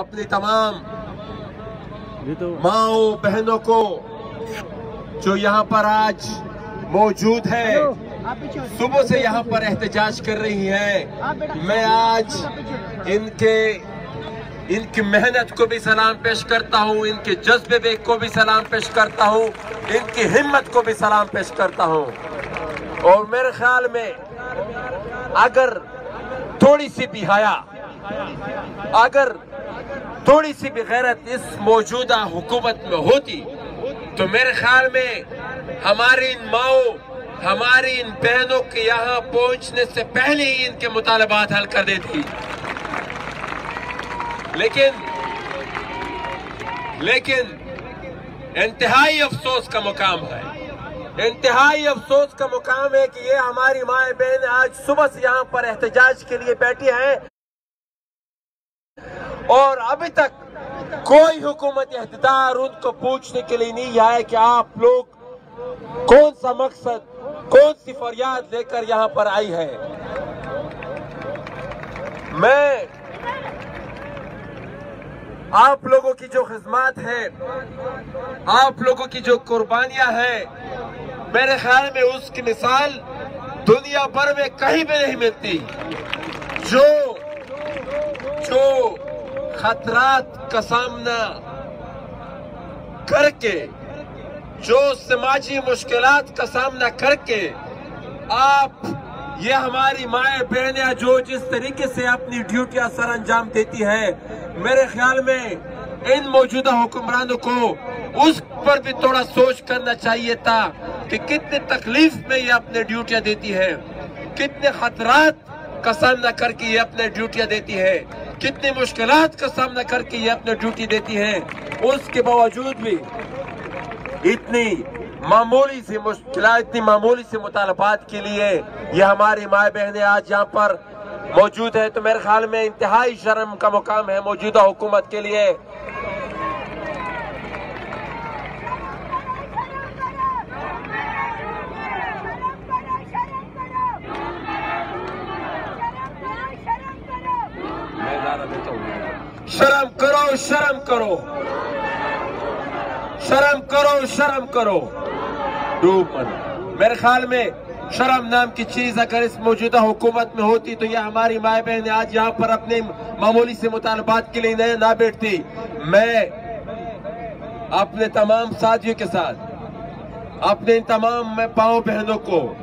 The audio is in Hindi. अपनी तमाम माओ बहनों को जो यहाँ पर आज मौजूद है, सुबह से यहाँ पर एहतजाज कर रही है, मैं आज इनकी मेहनत को भी सलाम पेश करता हूँ, इनके जज्बे को भी सलाम पेश करता हूँ, इनकी हिम्मत को भी सलाम पेश करता हूँ। और मेरे ख्याल में अगर थोड़ी सी भी गैरत इस मौजूदा हुकूमत में होती तो मेरे ख्याल में हमारी इन माओ, हमारी इन बहनों के यहाँ पहुँचने से पहले ही इनके मुतालबात हल कर देती। लेकिन इंतहाई अफसोस का मुकाम है, इंतहाई अफसोस का मुकाम है कि ये हमारी माएँ बहन आज सुबह से यहाँ पर एहतजाज के लिए बैठी हैं और अभी तक कोई हुकूमत एहतदार उनको पूछने के लिए नहीं आया कि आप लोग कौन सा मकसद, कौन सी फरियाद लेकर यहाँ पर आई है। मैं आप लोगों की जो खिदमत है, आप लोगों की जो कुर्बानियां हैं, मेरे ख्याल में उसकी मिसाल दुनिया भर में कहीं भी नहीं मिलती। जो खतरात का सामना करके, जो समाजी मुश्किलात का सामना करके आप ये हमारी माएँ बहनें जो जिस तरीके से अपनी ड्यूटियां सर अंजाम देती है, मेरे ख्याल में इन मौजूदा हुक्मरानों को उस पर भी थोड़ा सोच करना चाहिए था कि कितने तकलीफ में ये अपने ड्यूटियां देती है, कितने खतरात का सामना करके ये अपने ड्यूटियां देती है, कितनी मुश्किलात का सामना करके ये अपनी ड्यूटी देती है। उसके बावजूद भी इतनी मामूली सी मुतालबात के लिए ये हमारी माए बहनें आज यहाँ पर मौजूद है, तो मेरे ख्याल में इंतहाई शर्म का मुकाम है मौजूदा हुकूमत के लिए। शर्म करो डूब मत। मेरे ख्याल में शर्म नाम की चीज अगर इस मौजूदा हुकूमत में होती तो यह हमारी माए बहन आज यहाँ पर अपने मामूली से मुतालबात के लिए ना बैठती। मैं अपने तमाम साथियों के साथ, अपने तमाम माओ बहनों को,